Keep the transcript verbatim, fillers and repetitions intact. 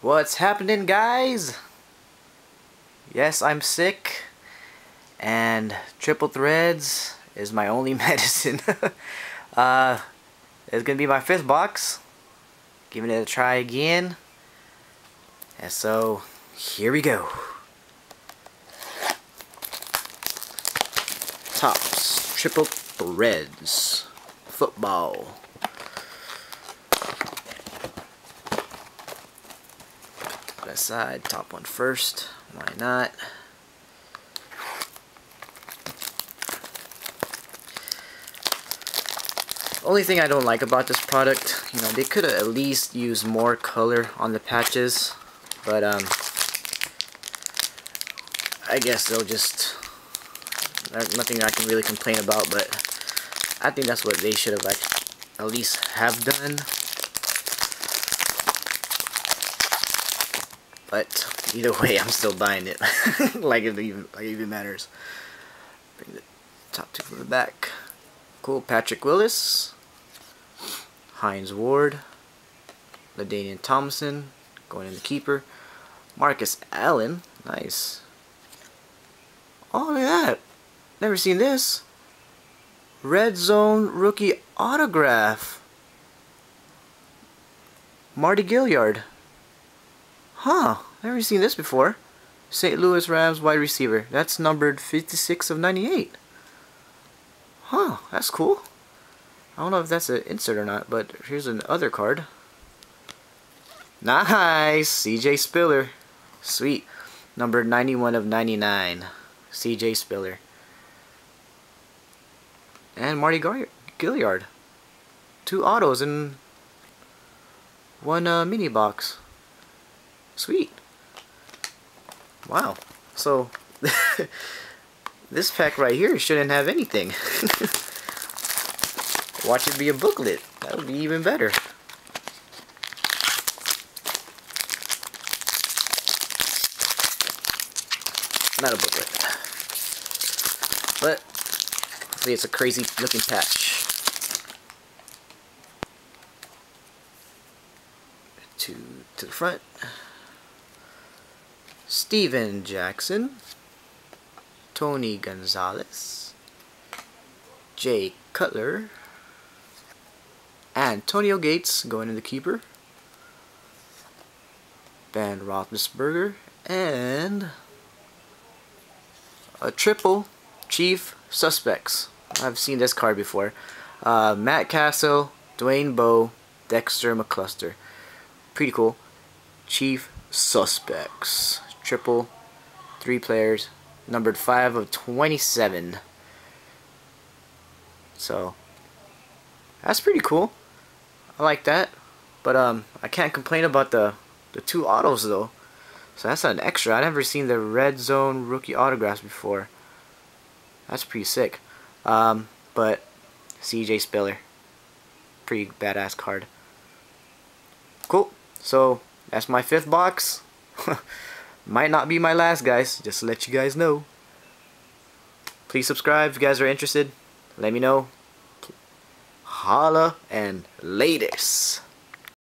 What's happening, guys? Yes, I'm sick, and Triple Threads is my only medicine. uh, it's gonna be my fifth box. Giving it a try again. And so, here we go. Topps Triple Threads football. Put aside top one first. Why not? Only thing I don't like about this product, you know, they could have at least used more color on the patches, but um, I guess they'll just, there's nothing I can really complain about, but I think that's what they should have, like, at least have done. But either way, I'm still buying it. like, it even, like it even matters. Bring the top two from the back. Cool. Patrick Willis, Hines Ward, Ladanian Thompson, going in the keeper, Marcus Allen, nice. Oh, look at that. Never seen this. Red Zone rookie autograph. Marty Gilliard. Huh, never seen this before. Saint Louis Rams wide receiver. That's numbered fifty-six of ninety-eight. Huh, that's cool. I don't know if that's an insert or not, but here's another card. Nice! C J Spiller. Sweet. Number ninety-one of ninety-nine. C J Spiller. And Marty Gilliard. Two autos in one uh, mini box. Sweet. Wow. So this pack right here shouldn't have anything. Watch it be a booklet. That would be even better. Not a booklet. But hopefully it's a crazy looking patch. Two to the front. Steven Jackson, Tony Gonzalez, Jay Cutler, Antonio Gates going to the keeper, Ben Roethlisberger, and a triple Chief Suspects. I've seen this card before. Uh, Matt Castle, Dwayne Bowe, Dexter McCluster. Pretty cool. Chief Suspects. Triple, three players, numbered five of twenty-seven. So that's pretty cool. I like that, but um, I can't complain about the the two autos though. So that's an extra. I've never seen the Red Zone rookie autographs before. That's pretty sick. Um, but C J Spiller, pretty badass card. Cool. So that's my fifth box. Might not be my last, guys, just to let you guys know. Please subscribe if you guys are interested. Let me know. Holla and latest.